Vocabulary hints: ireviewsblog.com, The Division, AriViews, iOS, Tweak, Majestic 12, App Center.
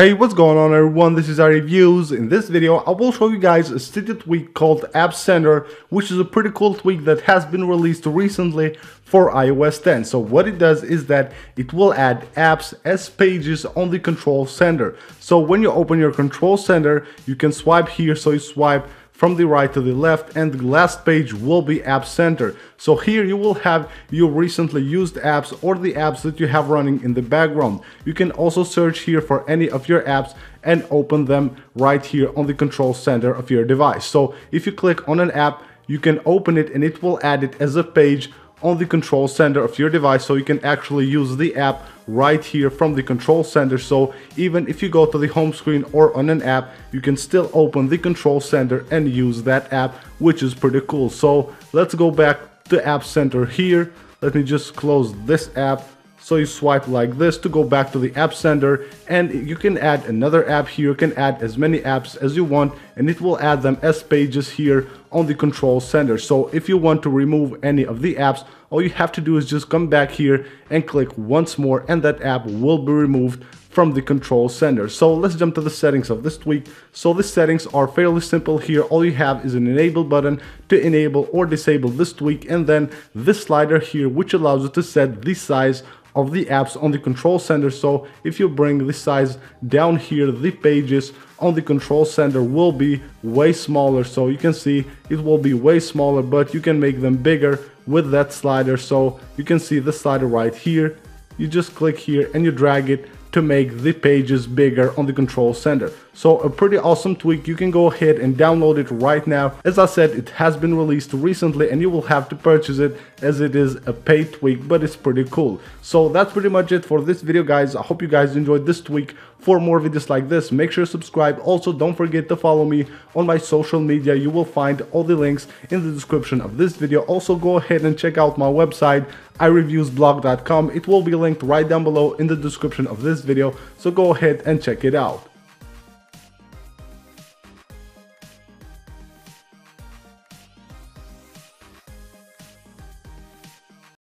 Hey, what's going on everyone, this is AriViews. In this video I will show you guys a city tweak called App Center, which is a pretty cool tweak that has been released recently for iOS 10. So what it does is that it will add apps as pages on the control center. So when you open your control center, you can swipe here, so you swipe from the right to the left and the last page will be App Center. So here you will have your recently used apps or the apps that you have running in the background. You can also search here for any of your apps and open them right here on the control center of your device. So if you click on an app, you can open it and it will add it as a page on the control center of your device, so you can actually use the app right here from the control center. So even if you go to the home screen or on an app, you can still open the control center and use that app, which is pretty cool. So let's go back to App Center here. Let me just close this app. So you swipe like this to go back to the App Center, and you can add another app here. You can add as many apps as you want and it will add them as pages here on the control center. So if you want to remove any of the apps, all you have to do is just come back here and click once more and that app will be removed from the control center. So let's jump to the settings of this tweak. So the settings are fairly simple here. All you have is an enable button to enable or disable this tweak, and then this slider here which allows you to set the size of the apps on the control center. So if you bring the size down here, the pages on the control center will be way smaller. So you can see it will be way smaller, but you can make them bigger with that slider. So you can see the slider right here. You just click here and you drag it to make the pages bigger on the control center. So a pretty awesome tweak. You can go ahead and download it right now. As I said, it has been released recently and you will have to purchase it as it is a paid tweak, but it's pretty cool. So that's pretty much it for this video guys. I hope you guys enjoyed this tweak. For more videos like this, make sure to subscribe. Also, don't forget to follow me on my social media. You will find all the links in the description of this video. Also, go ahead and check out my website, ireviewsblog.com. It will be linked right down below in the description of this video, so go ahead and check it out.